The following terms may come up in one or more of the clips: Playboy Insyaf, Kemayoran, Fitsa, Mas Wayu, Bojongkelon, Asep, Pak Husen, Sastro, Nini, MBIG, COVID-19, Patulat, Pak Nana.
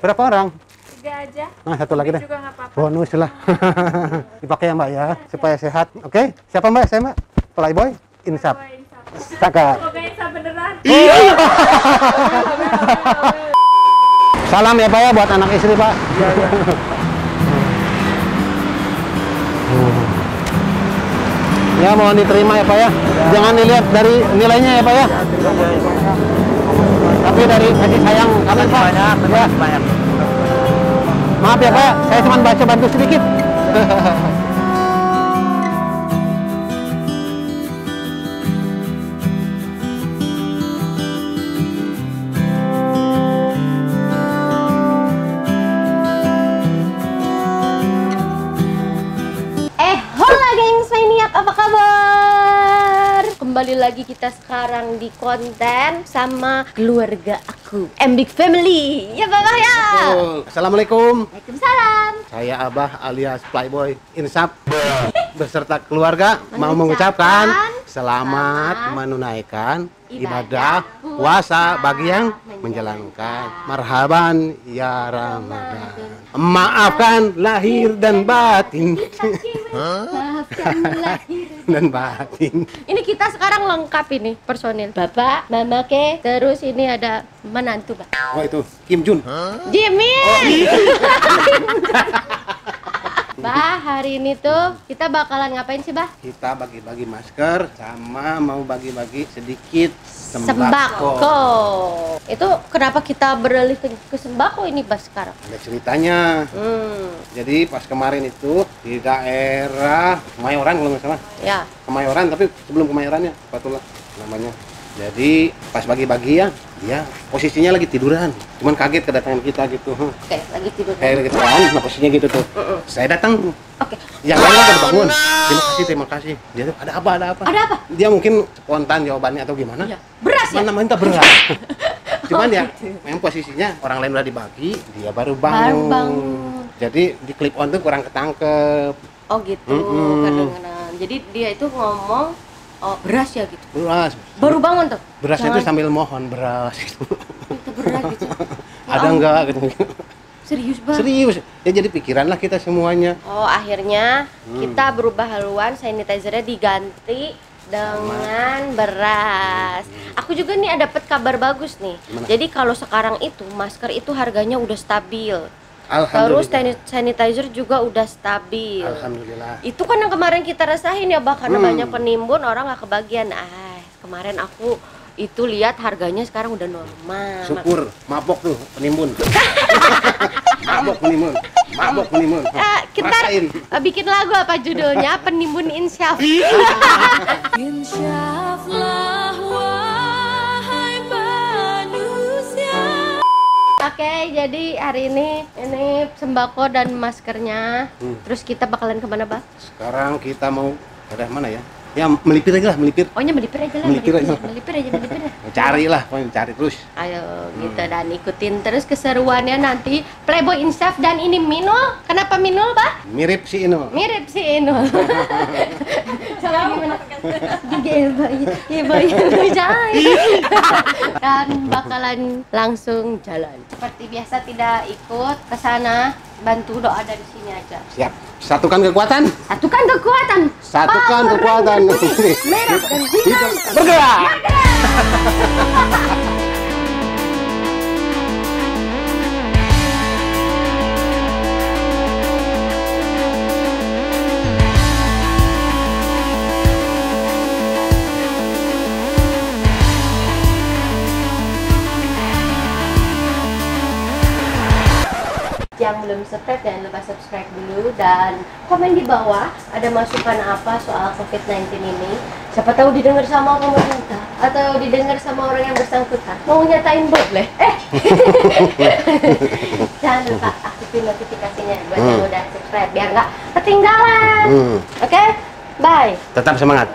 Berapa orang? 3 aja. Nah, satu lagi deh. Juga apa-apa. Bonus lah. Dipakai ya, Mbak ya, supaya sehat. Oke, okay. Siapa Mbak? Saya Mbak Playboy Insyaf. Semoga Insyaf beneran. Iya. Salam ya Pak ya buat anak istri Pak. Iya. Ya. Ya mohon diterima ya Pak ya. Jangan dilihat dari nilainya ya Pak ya. Tapi dari kasih sayang kalian Pak. Banyak. Maaf ya Pak, saya cuma baca bantu sedikit. Kembali lagi kita sekarang di konten sama keluarga aku, MBIG Family. Ya Abah ya. Assalamualaikum. Waalaikumsalam. Saya Abah alias Playboy Insyaf beserta keluarga mau mengucapkan selamat menunaikan ibadah puasa bagi yang menjalankan. Marhaban ya Ramadan. Maafkan lahir dan batin. Dan batin. Ini kita sekarang lengkap ini personil. Bapak, Mama Ke, terus ini ada menantu, Pak. Oh, itu Kim Jun. Jimin. Oh, iya. Bah, hari ini tuh kita bakalan ngapain sih, Bah? Kita bagi-bagi masker sama mau bagi-bagi sedikit sembako. Itu kenapa kita beralih ke sembako ini, Bah, sekarang? Ada ceritanya. Jadi pas kemarin itu di daerah Kemayoran kalau nggak salah. Ya. Kemayoran, tapi sebelum Kemayorannya, Patulat namanya. Jadi pas bagi-bagi ya, dia posisinya lagi tiduran. Cuman kaget kedatangan kita gitu. Oke, lagi tidur. Kayak lagi tiduran, nah posisinya gitu tuh. Saya datang. Oke. Yang lain pada bangun. Terima kasih. Dia tuh ada apa? Ada apa? Dia mungkin spontan jawabannya atau gimana? Ya. Beras ya? Mana beras. Cuman ya, memang posisinya orang lain udah dibagi, dia baru bangun. Jadi di clip on tuh kurang ketangkep. Oh gitu, kadang-kadang. Jadi dia itu ngomong. Oh, beras ya gitu? Beras. Baru bangun tuh? Berasnya itu sambil mohon beras gitu. Itu beras gitu? Ada enggak gitu. Serius banget? Serius. Ya jadi pikiranlah kita semuanya. Oh, akhirnya kita berubah haluan, sanitizer-nya diganti dengan beras. Aku juga nih dapat kabar bagus nih. Gimana? Jadi kalau sekarang itu, masker itu harganya udah stabil. Terus sanitizer juga udah stabil. Alhamdulillah. Itu kan yang kemarin kita rasain ya, Bang, karena banyak penimbun, orang nggak kebagian. Kemarin aku itu lihat harganya sekarang udah normal. Syukur, mabok tuh penimbun. Mabok penimbun. Kita bikin lagu apa judulnya? Penimbun Insyaf. Oke, jadi hari ini sembako dan maskernya. Terus kita bakalan kemana, Bang? Sekarang kita mau ke mana ya? Ya melipir aja lah. Ohnya melipir aja lah. Cari terus. Ayo gitu, dan ikutin terus keseruannya nanti Playboy Insyaf. Dan ini Minul. Kenapa Minul, Bah? Mirip si Inul. Soalnya gimana? Dan bakalan langsung jalan. Seperti biasa tidak ikut ke sana, bantu doa dari sini aja. Siap. Satukan kekuatan. Merah dan hitam bergerak. Yang belum subscribe, jangan lupa subscribe dulu dan komen di bawah ada masukan apa soal COVID-19 ini. Siapa tahu didengar sama pemerintah atau didengar sama orang yang bersangkutan. Mau nyatain boleh. Jangan lupa aktifin notifikasinya buat yang udah subscribe biar nggak ketinggalan. Oke? Bye. Tetap semangat.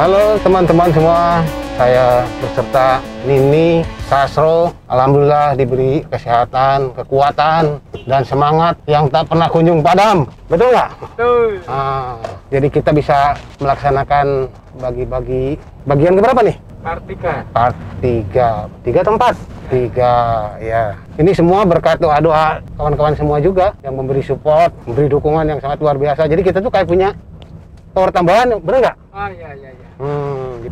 Halo teman-teman semua. Saya beserta Nini, Sastro, alhamdulillah diberi kesehatan, kekuatan, dan semangat yang tak pernah kunjung padam. Betul nggak? Betul. Nah, jadi kita bisa melaksanakan bagi-bagi. Bagian keberapa nih? Part 3, ya. Ini semua berkat doa-doa kawan-kawan semua juga yang memberi support, memberi dukungan yang sangat luar biasa. Jadi kita tuh kayak punya tower tambahan, bener nggak? Oh, iya.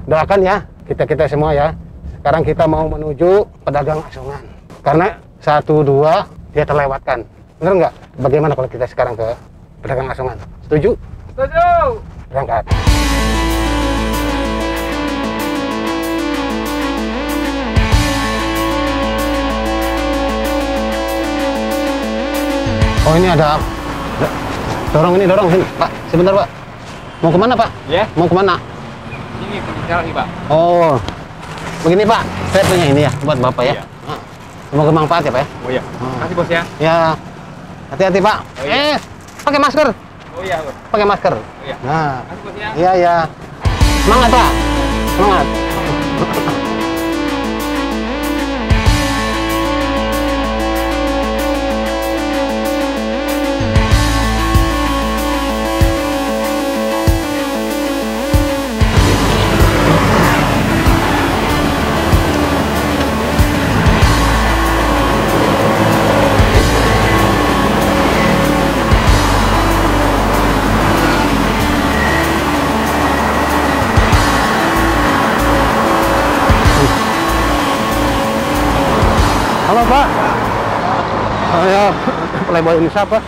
Doakan ya, kita semua ya. Sekarang kita mau menuju pedagang asongan. Karena 1, 2, dia terlewatkan. Bener nggak? Bagaimana kalau kita sekarang ke pedagang asongan? Setuju? Setuju! Berangkat. Oh, ini ada dorong sini, Pak. Sebentar, Pak. Mau kemana, Pak? Ya. Yeah. Mau kemana? Ini berbicara lagi, Pak. Oh, begini, Pak. Saya punya ini ya, buat Bapak ya. Yeah. Nah, semoga bermanfaat ya, Pak ya. Oh iya. Terima kasih, Bos ya. Ya. Hati-hati, Pak. Oh, iya. Pakai masker. Oh iya, Bos. Pakai masker. Oh iya. Nah. Makasih, Bos ya. Iya, ya. Semangat, Pak. Semangat. Halo, Pak. Saya Playboy Insyaf, Pak.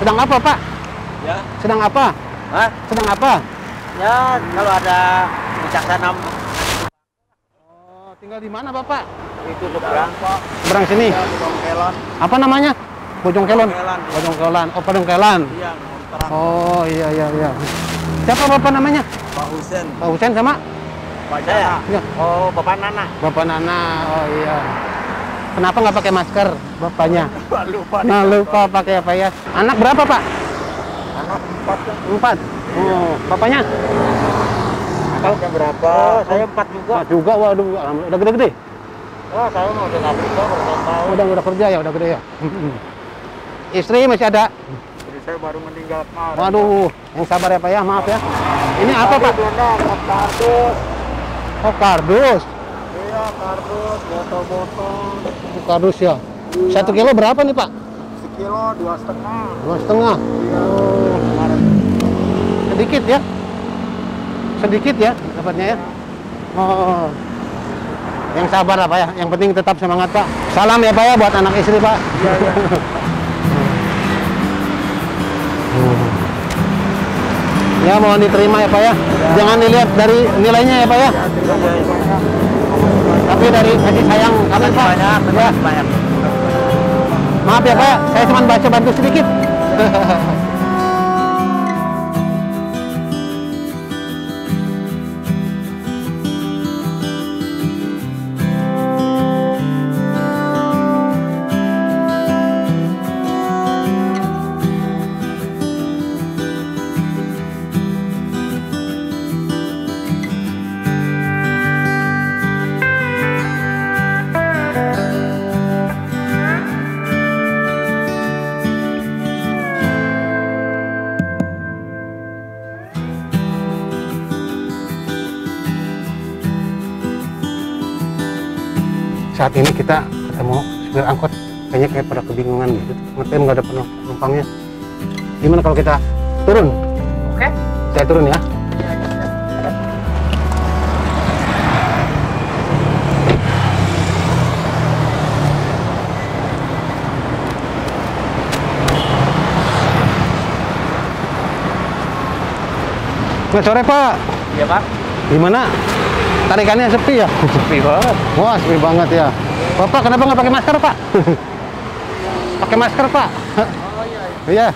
Sedang apa, Pak? Ya. Sedang apa? Hah? Sedang apa? Ya, kalau ada minyak tanam. Oh, tinggal di mana, Bapak? Itu seberang, Pak. Seberang sini? Ya, Bojongkelon. Apa namanya? Bojongkelon? Bojongkelon. Oh, Bojongkelon. Iya, Bojongkelon. Oh, iya. Siapa Bapak namanya? Pak Husen. Pak Husen sama? Pak Nana. Ya. Oh, Bapak Nana. Bapak Nana, oh iya. Kenapa nggak pakai masker, bapaknya? Lupa. Nah, lupa pakai apa ya? Anak berapa, Pak? Anak 4. Oh, bapaknya? Anaknya berapa? Oh, saya 4 juga. 4 juga, waduh, udah gede-gede. Wah, saya mau udah kerja, udah kerja ya, udah gede ya. Istri masih ada? Istri saya baru meninggal kemarin. Waduh, yang sabar ya, Pak ya, maaf ya. Ini apa, Pak? Kardus. Oh, kardus. Kardus, botol-botol. Kardus ya? Iya. 1 kilo berapa nih, Pak? 1 kilo 2,5. 2,5? Iya. Oh. Sedikit ya? Sedikit ya dapatnya ya? Oh. Yang sabar lah, Pak ya. Yang penting tetap semangat, Pak. Salam ya, Pak ya, buat anak istri, Pak. Iya. Ya, mohon diterima ya, Pak ya. Jangan dilihat dari nilainya ya, Pak ya. Tapi dari kasih sayang kalian, Pak. Banyak. Maaf ya, Pak, saya cuma bantu sedikit. Saat ini kita ketemu supir angkot, kayaknya kayak pada kebingungan gitu, ngetem nggak ada penumpangnya. Gimana kalau kita turun? Oke. Saya turun ya. Selamat sore, Pak. Iya, Pak. Gimana? Tarikannya sepi ya? Sepi banget. Wah, sepi banget ya. Bapak, kenapa nggak pakai masker, Pak? Pakai masker, Pak. Oh, iya.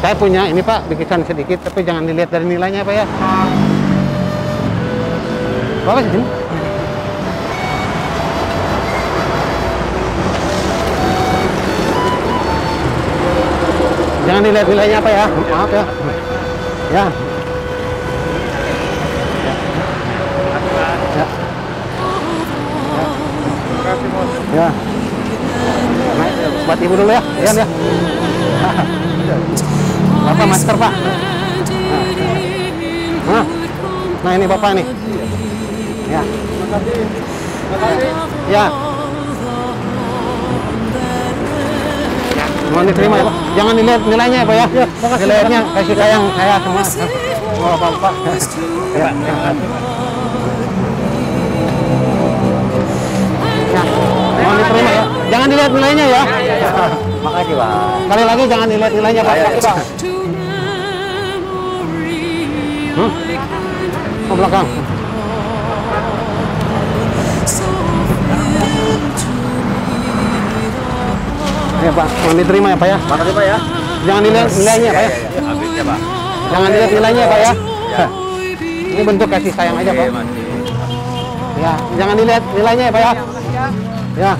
Saya punya ini, Pak, bikisan sedikit, tapi jangan dilihat dari nilainya, Pak ya. Bapak sini. Jangan dilihat nilainya, Pak ya. Maaf ya. Ya. lihat ibu dulu ya, lihat ya. Bapak master Pak. Nah, nah ini Bapak nih. Ya. Ya. Mohon diterima ya Pak. Jangan dilihat nilainya ya Pak ya. Nilainya kasih sayang saya semua. Oh Bapak. Ya. Mohon diterima ya. Jangan dilihat nilainya ya. Makasih Pak. Sekali lagi jangan dilihat nilainya Pak. Ke belakang. Ya Pak, mohon diterima ya Pak ya. Makasih Pak ya. Jangan dilihat nilainya Pak ya. Habisnya Pak. Jangan dilihat nilainya Pak ya. Ini bentuk kasih sayang aja Pak. Ya, jangan dilihat nilainya ya Pak ya. Ya.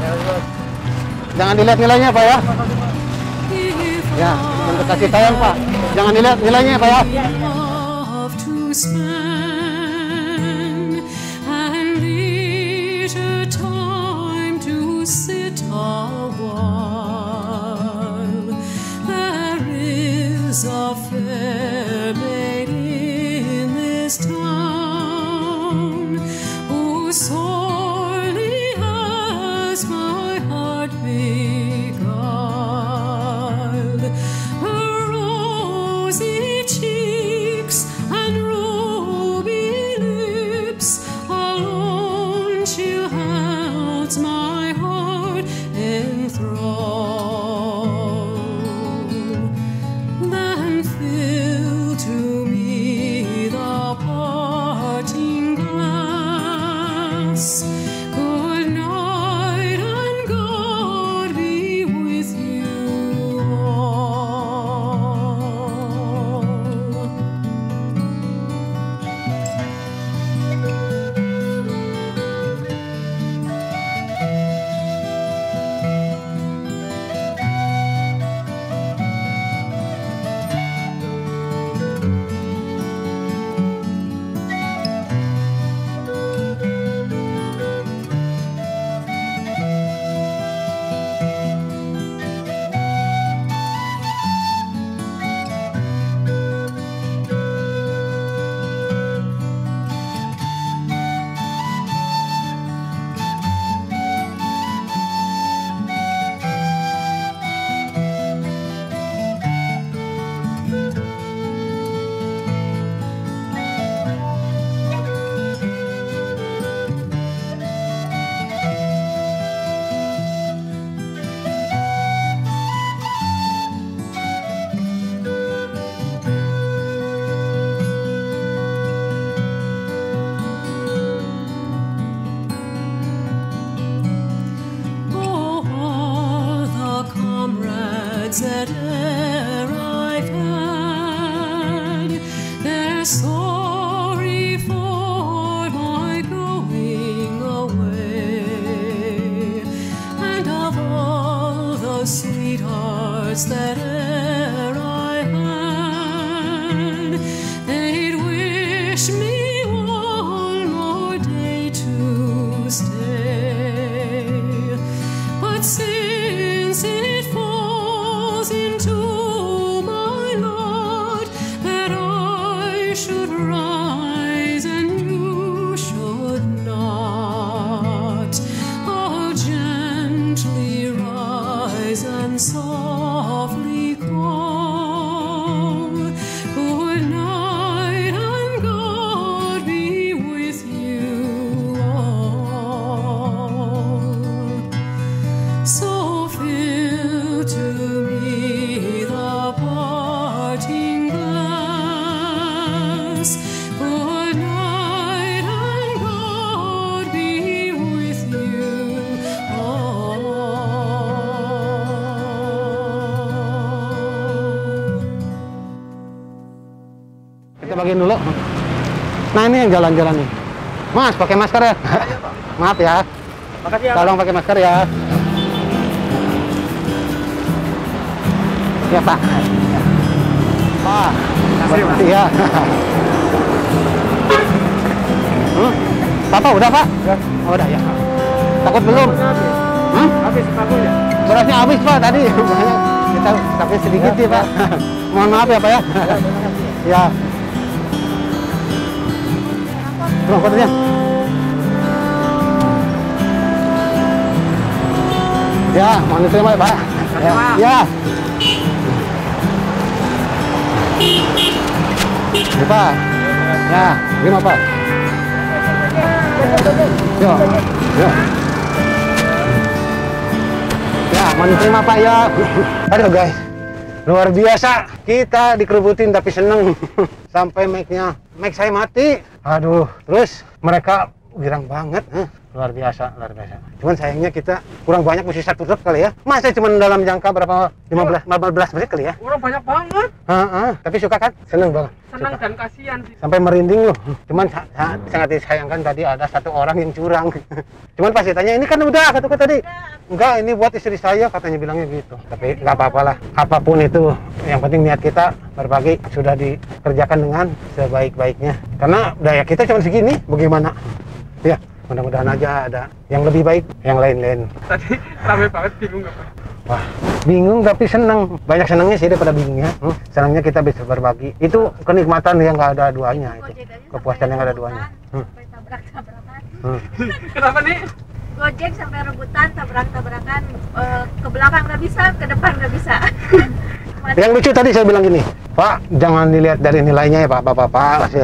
Jangan dilihat nilainya Pak ya. Ya, bentuk kasih sayang Pak. Jangan dilihat nilainya Pak ya. Dulu. Nah ini yang jalan-jalan nih Mas, pakai masker ya. Maaf ya. Makasih ya. Tolong pakai masker ya. Ya Pak. Pak. Makasih ya. Papa udah Pak? Udah. Oh, udah ya. Takut belum? Habis sepatunya. Berasnya habis Pak tadi, banyak kita tapi sedikit ya Pak. Mohon maaf ya Pak ya. Ya. Propertinya. Ya, mohon diterima ya Pak. Ya. Ya. Ya Pak. Ya, gimana Pak? Yo. Yo. Mohon terima Pak ya. Aduh guys, luar biasa. Kita dikerubutin tapi seneng. Sampai mic saya mati. Aduh, terus mereka girang banget. Luar biasa, luar biasa. Cuman sayangnya kita kurang banyak mesti satu truk kali ya. Masa cuma dalam jangka berapa? 15 menit kali ya. Kurang banyak banget. Tapi suka kan? Seneng banget. Senang dan kasihan sih. Sampai merinding loh. Cuman sangat disayangkan tadi ada satu orang yang curang. Cuman pas ditanya ini kan udah kata tadi. Enggak, ini buat istri saya katanya bilangnya gitu. Tapi nggak apa-apalah. Apapun itu, yang penting niat kita berbagi sudah dikerjakan dengan sebaik-baiknya. Karena daya kita cuma segini, bagaimana? Ya, mudah-mudahan aja ada yang lebih baik, yang lain-lain. Tadi rame banget, bingung nggak Pak? Wah, bingung tapi senang. Banyak senangnya sih daripada bingungnya. Senangnya kita bisa berbagi. Itu kenikmatan yang nggak ada duanya. Itu. Kepuasan yang nggak ada duanya. Tabrak-tabrakan. Kenapa nih? Gojek sampai rebutan, tabrak-tabrakan. Ke belakang nggak bisa, ke depan nggak bisa. Yang lucu tadi saya bilang gini, Pak, jangan dilihat dari nilainya ya Pak, Bapak-Bapak.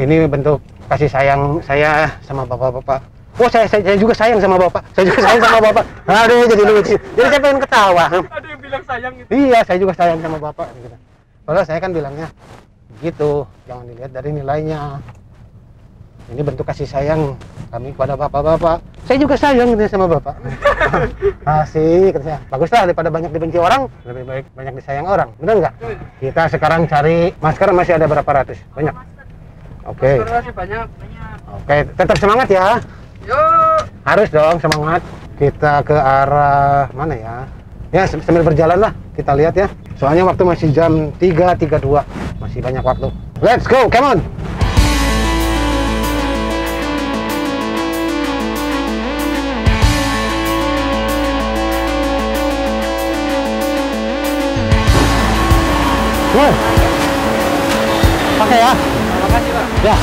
Ini bentuk kasih sayang saya sama Bapak-Bapak. Oh saya juga sayang sama Bapak. Saya juga sayang sama Bapak. Aduh jadi lucu. Jadi saya pengen ketawa. Ada yang bilang sayang gitu. Iya, saya juga sayang sama Bapak gitu. Padahal saya kan bilangnya gitu, jangan dilihat dari nilainya. Ini bentuk kasih sayang kami kepada Bapak-Bapak. Saya juga sayang gitu sama Bapak. Asik katanya. Baguslah daripada banyak dibenci orang, lebih baik banyak disayang orang. Benar nggak? Kita sekarang cari masker masih ada berapa ratus? Banyak. Oke. Masker masih banyak. Oke, tetap semangat ya. Yuk. Harus dong semangat. Kita ke arah mana ya? Ya sambil berjalan lah, kita lihat ya. Soalnya waktu masih jam 3:32. Masih banyak waktu. Let's go, come on. Pakai ya. Terima kasih, Pak. Ya.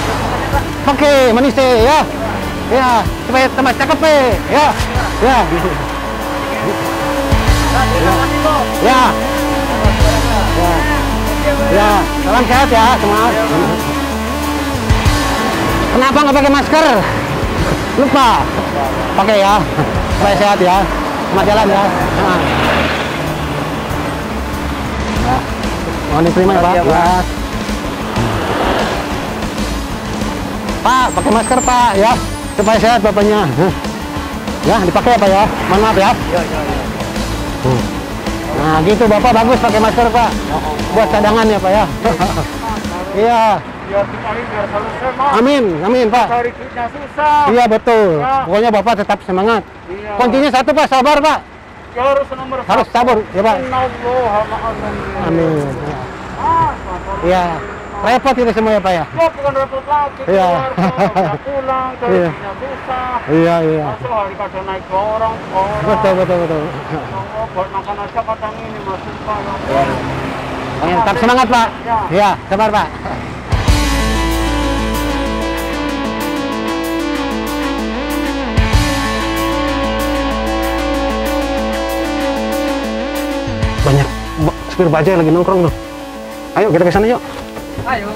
Pakai manis teh ya. Ya, supaya tambah cakep ya. Ya. Ya. Ya, salam sehat ya semua. Kenapa nggak pakai masker? Lupa. Pakai ya. Supaya sehat ya. Selamat jalan ya. Nah. Mohon diterima ya, Pak. Ya. Pak, pakai masker, Pak ya. Supaya sehat bapaknya. Ya, dipakai apa ya? Mohon maaf ya. Nah, gitu Bapak bagus pakai masker, Pak. Buat cadangan ya, Pak ya. Iya. Amin, amin, Pak. Iya, betul. Pokoknya Bapak tetap semangat. Kuncinya satu, Pak, sabar, Pak. Harus sabar, ya, Pak. Amin. Iya. Repot itu semua ya Pak ya? Oh, bukan repot lagi, iya. Keluar, pulang, cari punya susah. Iya, iya. Masuk hari kadang naik ke orang. Betul. Buat makan aja kadang ini masuk Pak. Tetap semangat Pak. Iya, sabar Pak. Banyak supir bajaj lagi nongkrong tuh. Ayo kita ke sana yuk. Ayo.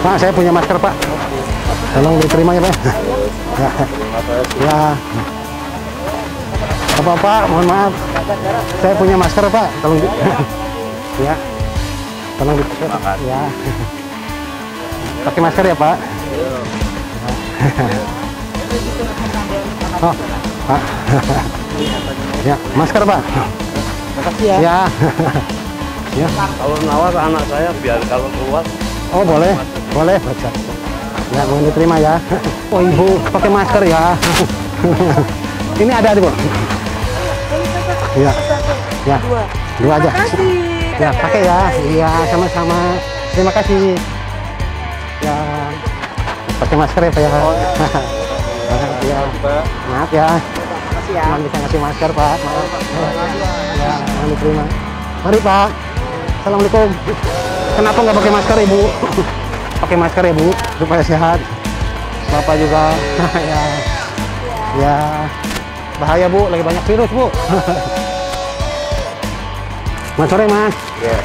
Pak, saya punya masker, Pak. Tolong diterima ya, Pak. Ya. Bapak, mohon maaf. Saya punya masker, Pak. Tolong. Ya. Tolong diterima, Pak. Ya. Pakai masker ya, Pak. Oh, Pak. Ya, masker, Pak. Makasih ya. Ya. Ya. Kalau nawar anak saya biar kalau keluar. Oh, boleh. Masker. Boleh, Pak. Ya, mohon diterima ya. Oh, Ibu, pakai masker ya. Ini ada, Bu. Iya. Ya. Dua aja. Ya, pakai ya. Iya, sama-sama. Terima kasih. ya. Pakai masker ya Pak ya. Oh, ya. Maaf ya. Maaf ya. Makasih ya. Cuman bisa ngasih masker Pak. Maaf. Ya, mohon diterima. Mari Pak. Assalamualaikum. Kenapa nggak pakai masker Ibu? Pakai masker ya Bu, supaya sehat. Bapak juga. Ya. Ya. Bahaya Bu, lagi banyak virus Bu. Mas sore Mas. Ya.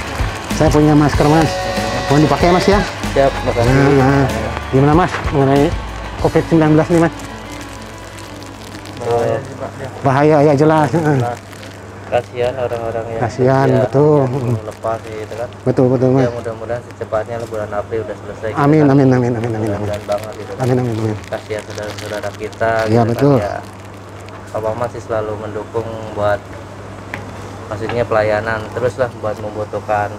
Saya punya masker Mas. Mau dipakai Mas ya? Siap, makasih. Nah, gimana Mas mengenai COVID-19 nih Mas? Bahaya sih Pak. Bahaya ya jelas. Kasihan orang-orang yang kasihan, betul. Lepas gitu kan. Betul, betul Mas. Ya mudah-mudahan secepatnya bulan April udah selesai. Amin, amin, amin, amin, amin, amin. Banget gitu. Amin, amin, amin. Kasihan saudara-saudara kita. Iya, betul. Bapak masih selalu mendukung buat maksudnya pelayanan teruslah buat membutuhkan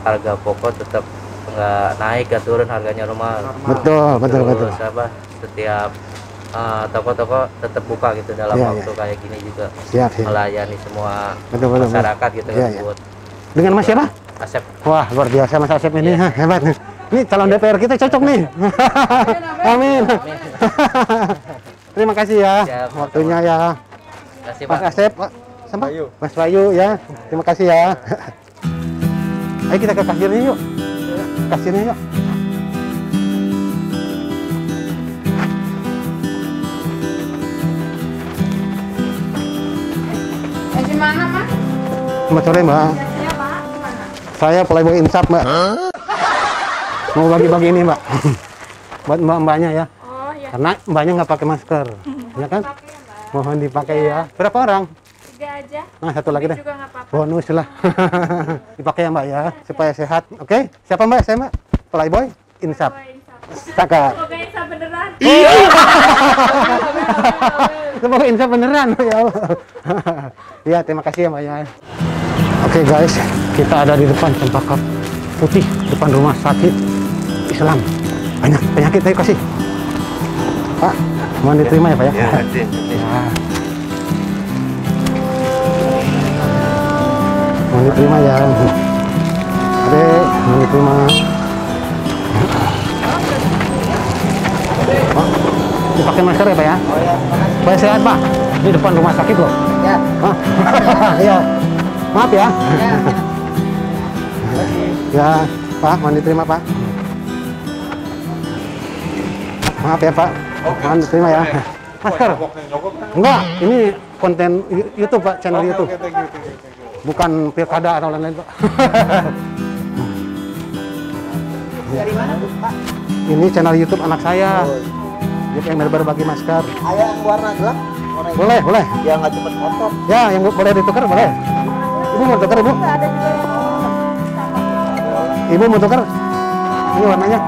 harga pokok tetap nggak naik nggak turun harganya rumah. Betul, betul, betul. Sahabat setiap toko-toko tetap buka gitu dalam waktu kayak gini juga. Siap, siap. Melayani semua betul, betul, masyarakat gitu ya, ya. Buat dengan Mas siapa? Asep. Wah luar biasa Mas Asep ini ya. Hebat nih. Ini calon ya. DPR kita cocok nih. Amin. Amin. Amin. Terima kasih ya. Siap, waktunya ya. Terima kasih Pak. Mas Asep. Sama Wayu. Mas Wayu ya. Terima kasih ya. Ayo kita ke kasirnya yuk. Kasirnya yuk. Gimana Pak? Selamat sore Mbak. Saya Pak. Saya Playboy Insyaf Mbak. Mau bagi-bagi ini Mbak. Buat Mbak-mbaknya ya. Oh iya. Karena Mbaknya nggak pakai masker. Ya kan? Pakai, mohon dipakai ya. Berapa orang? 3 aja. Nah, satu lagi deh. Bonus lah. Dipakai ya Mbak ya, supaya sehat. Oke. Okay? Siapa Mbak? Saya Mbak. Playboy Insyaf. Semoga Insyaf beneran. Iya. Semoga Insyaf beneran ya. Ya, terima kasih ya Mbak ya. Oke guys, kita ada di depan Cempaka Putih, depan rumah sakit Islam. Banyak penyakit, ayo kasih. Pak, mohon diterima ya Pak ya. Ya, ya. Mohon diterima ya. Oke, mohon diterima. Pak, dipakai masker ya Pak ya? Oh ya. Pak sehat Pak. Di depan rumah sakit loh. Ya. Ya. Maaf ya. Ya. Ya, Pak, mohon diterima Pak. Maaf ya Pak. Mohon diterima ya. Masker. Enggak, ini konten YouTube Pak, channel YouTube. Bukan pilkada atau lain-lain, Pak. Dari mana, Pak? Ini channel YouTube anak saya. Dia pengen berbagi masker. Ayah yang warna gelap? Boleh, boleh. Ya, nggak cepet kotor. Ya, yang boleh ditukar, boleh. Ibu mau tukar, Ibu? Ibu mau tukar? Ini warnanya?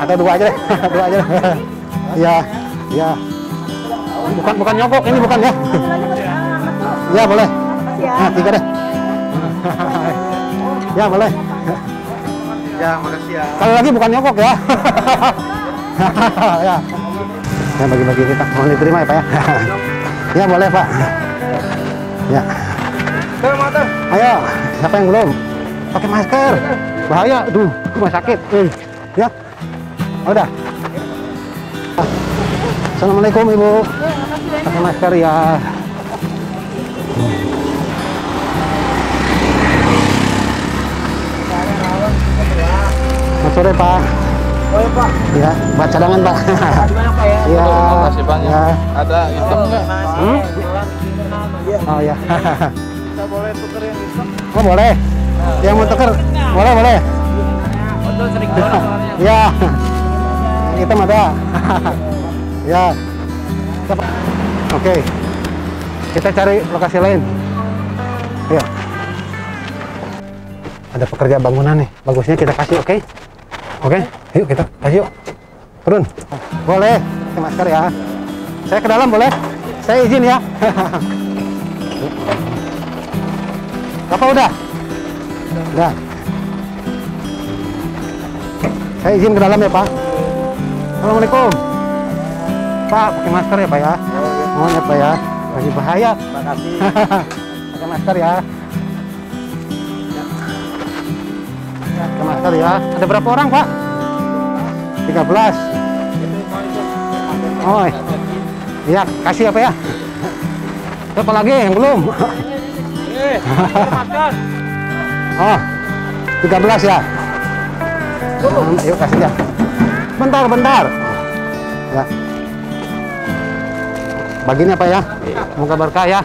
Atau dua aja deh. Dua aja deh. Ya, ya. Bukan, bukan nyogok, ini bukan ya. Ya, boleh. Nah, tiga deh. Ya, boleh. Ya, makasih ya. Kalau lagi bukan nyokok ya. Ya. Ya, bagi-bagi kita. Mohon diterima ya, Pak ya. Ya, boleh, Pak. Ya. Ayo, siapa yang belum? Pakai masker. Bahaya, aduh, rumah sakit. Ya. Udah. Assalamualaikum, Ibu. Pakai masker ya. Sore Pak. Oh ya Pak. Ya, buat cadangan Pak. Gimana Pak ya? Iya. Terima kasih banyak. Ya. Ada hitam nggak? Hmm? Oh ya. Kita boleh tuker yang hitam? Oh boleh. Nah, yang mau tuker? Boleh boleh. Untuk sering dorong soalnya. Ya. Hitam ada. Ya. Oke. Kita cari lokasi lain. Ya. Ada pekerja bangunan nih. Bagusnya kita kasih, oke? Okay? Oke, okay, yuk kita kasih yuk. Turun. Boleh, pakai masker ya. Saya ke dalam boleh? Saya izin ya. Bapak udah? Udah. Saya izin ke dalam ya Pak. Assalamualaikum. Pak, pakai masker ya Pak ya. Mohon ya Pak ya. Masih bahaya. Terima kasih. Pakai masker ya. Pakai masker ya. Ada berapa orang Pak? 13. Oh, iya, kasih apa ya? Apa lagi yang belum? Oh, 13 ya. Ayo kasih ya. Bentar, bentar. Ya. Baginya apa ya? Moga berkah ya.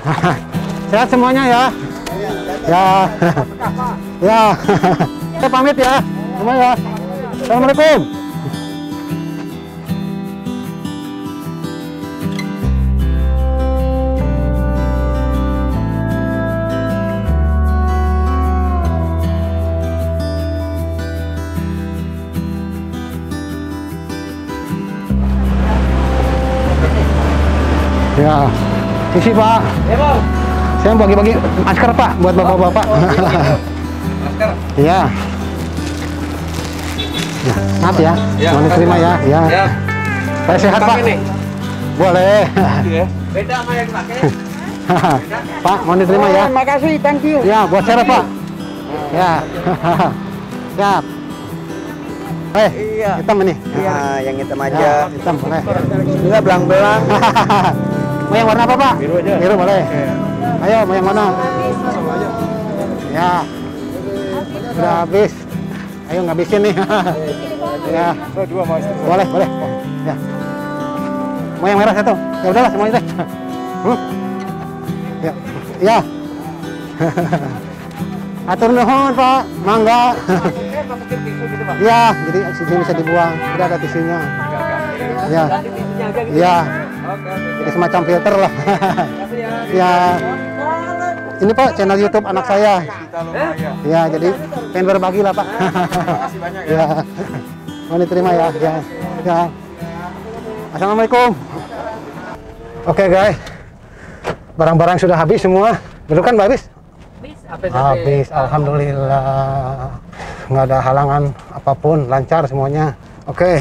Sehat semuanya ya. Ya. Ya. Saya pamit ya. Semua ya. Assalamualaikum. Ya, isi Pak. Ya, Bang. Saya bagi-bagi masker Pak buat bapak-bapak. Masker. Iya. Ya, maaf ya. Ya mohon terima ya. Ya. Ya. Saya sehat Pak. Ini. Boleh. Ya. Beda sama yang pakai. Pak, mohon diterima ya. Terima kasih, thank you. Ya, buat share Pak. Ya. Siap. Eh, iya. Hitam ini. Iya, yang hitam aja. Ya, hitam boleh. Enggak belang-belang. Mau yang warna apa Pak? Biru aja. Biru boleh. Okay. Ayo, mau yang mana? Ya. Udah habis. Ayo ngabisin nih. Ya. Dua mau. Boleh, boleh. Ya. Mau yang merah satu. Ya udahlah semuanya deh. Ya. Ya. Atur nuhun Pak. Mangga. Masukin tisu gitu Pak. Ya, jadi tisu bisa dibuang. Udah ada tisunya. Ya. Ya. Jadi semacam filter lah. Ya. Ini Pak channel YouTube anak saya. Ya, jadi pengen berbagi lah Pak. Ya. Mau diterima ya. Ya. Ya. Assalamualaikum. Oke guys. Barang-barang sudah habis semua. Dulu kan habis. Habis. Alhamdulillah. Nggak ada halangan apapun, lancar semuanya. Oke,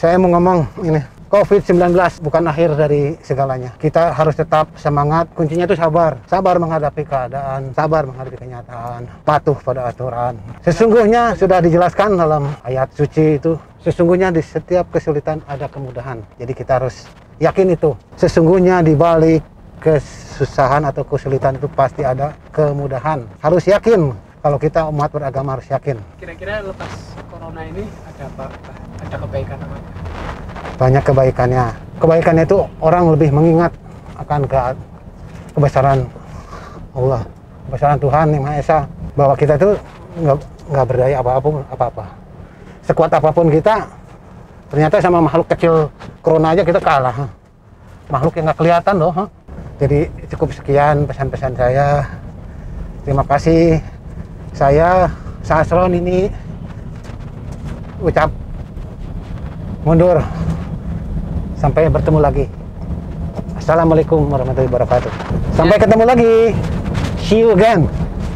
saya mau ngomong ini. COVID-19 bukan akhir dari segalanya. Kita harus tetap semangat. Kuncinya itu sabar. Sabar menghadapi keadaan, sabar menghadapi kenyataan, patuh pada aturan. Sesungguhnya sudah dijelaskan dalam ayat suci itu, sesungguhnya di setiap kesulitan ada kemudahan. Jadi kita harus yakin itu. Sesungguhnya di balik kesusahan atau kesulitan itu pasti ada kemudahan. Harus yakin. Kalau kita umat beragama harus yakin. Kira-kira lepas corona ini ada apa? Ada kebaikan apa? Banyak kebaikannya. Kebaikannya itu orang lebih mengingat akan kebesaran Allah, kebesaran Tuhan yang Maha Esa, bahwa kita itu nggak berdaya apa-apa. Sekuat apapun kita, ternyata sama makhluk kecil corona aja kita kalah. Makhluk yang nggak kelihatan loh. Jadi cukup sekian pesan-pesan saya. Terima kasih. Saya Sastro Nini ucap mundur sampai bertemu lagi. Assalamualaikum warahmatullahi wabarakatuh. Sampai ketemu lagi. See you again.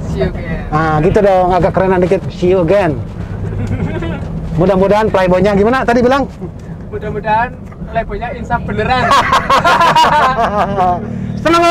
See you again. Nah, gitu dong, agak kerenan dikit. See you again. Mudah-mudahan Playboy-nya gimana tadi bilang? Mudah-mudahan Playboy-nya Insyaf beneran. Senang.